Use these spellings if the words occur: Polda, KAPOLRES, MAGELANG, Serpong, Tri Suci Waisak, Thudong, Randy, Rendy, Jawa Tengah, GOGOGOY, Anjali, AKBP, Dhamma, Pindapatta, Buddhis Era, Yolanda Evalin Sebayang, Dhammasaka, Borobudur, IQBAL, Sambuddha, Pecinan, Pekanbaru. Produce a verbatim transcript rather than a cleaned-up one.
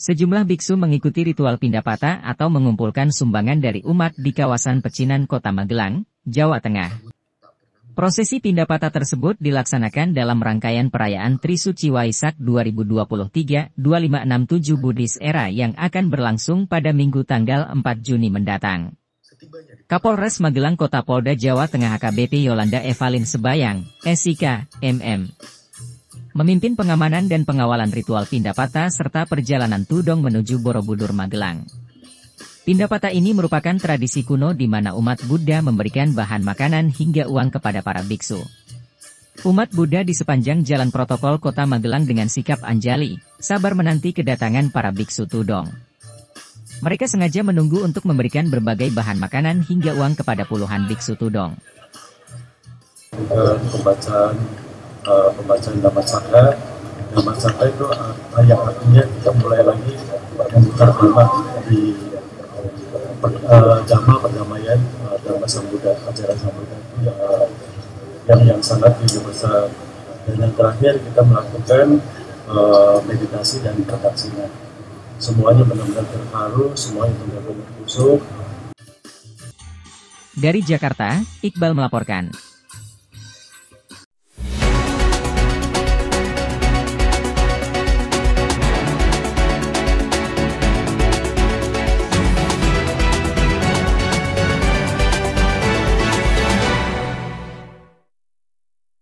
Sejumlah biksu mengikuti ritual pindapatta atau mengumpulkan sumbangan dari umat di kawasan Pecinan, Kota Magelang, Jawa Tengah. Prosesi pindapatta tersebut dilaksanakan dalam rangkaian perayaan Tri Suci Waisak dua ribu dua puluh tiga dua ribu lima enam tujuh Buddhis era yang akan berlangsung pada Minggu tanggal empat Juni mendatang. Kapolres Magelang Kota Polda Jawa Tengah A K B P Yolanda Evalin Sebayang, S I K, M M, memimpin pengamanan dan pengawalan ritual pindapatta serta perjalanan Thudong menuju Borobudur Magelang. Pindapatta ini merupakan tradisi kuno di mana umat Buddha memberikan bahan makanan hingga uang kepada para biksu. Umat Buddha di sepanjang jalan protokol Kota Magelang dengan sikap Anjali, sabar menanti kedatangan para biksu Thudong. Mereka sengaja menunggu untuk memberikan berbagai bahan makanan hingga uang kepada puluhan biksu Thudong. Pembacaan Uh, pembacaan Dhammasaka, Dhammasaka itu uh, yang artinya kita mulai lagi membuka rumah di uh, Dhamma perdamaian uh, Dhamma Sambuddha, ajaran Sambuddha itu uh, yang yang sangat besar. Dan yang terakhir kita melakukan uh, meditasi dan prakasinya. Semuanya benar-benar terharu, semuanya benar-benar kusuk. Dari Jakarta, Iqbal melaporkan.